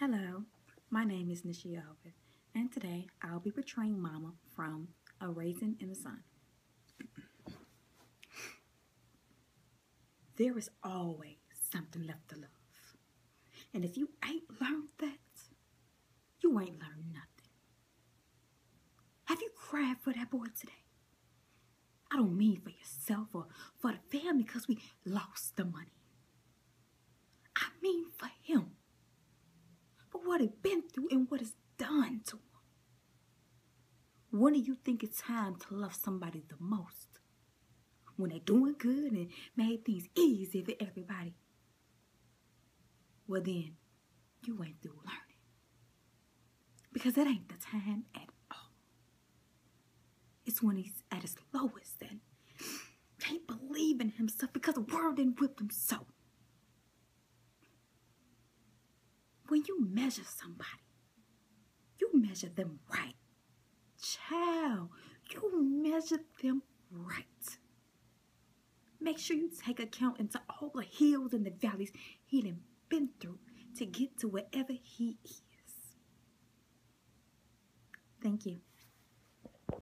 Hello, my name is Nisha Alvin, and today I'll be portraying Mama from A Raisin in the Sun. There is always something left to love. And if you ain't learned that, you ain't learned nothing. Have you cried for that boy today? I don't mean for yourself or for the family because we lost the money. I mean for him. For what he's been through and what is done to him. When do you think it's time to love somebody the most? When they're doing good and made things easy for everybody? Well then, you ain't through learning. Because it ain't the time at all. It's when he's at his lowest and can't believe in himself because the world didn't whip him so. When you measure somebody, you measure them right. Child, you measure them right. Make sure you take account into all the hills and the valleys he done been through to get to wherever he is. Thank you.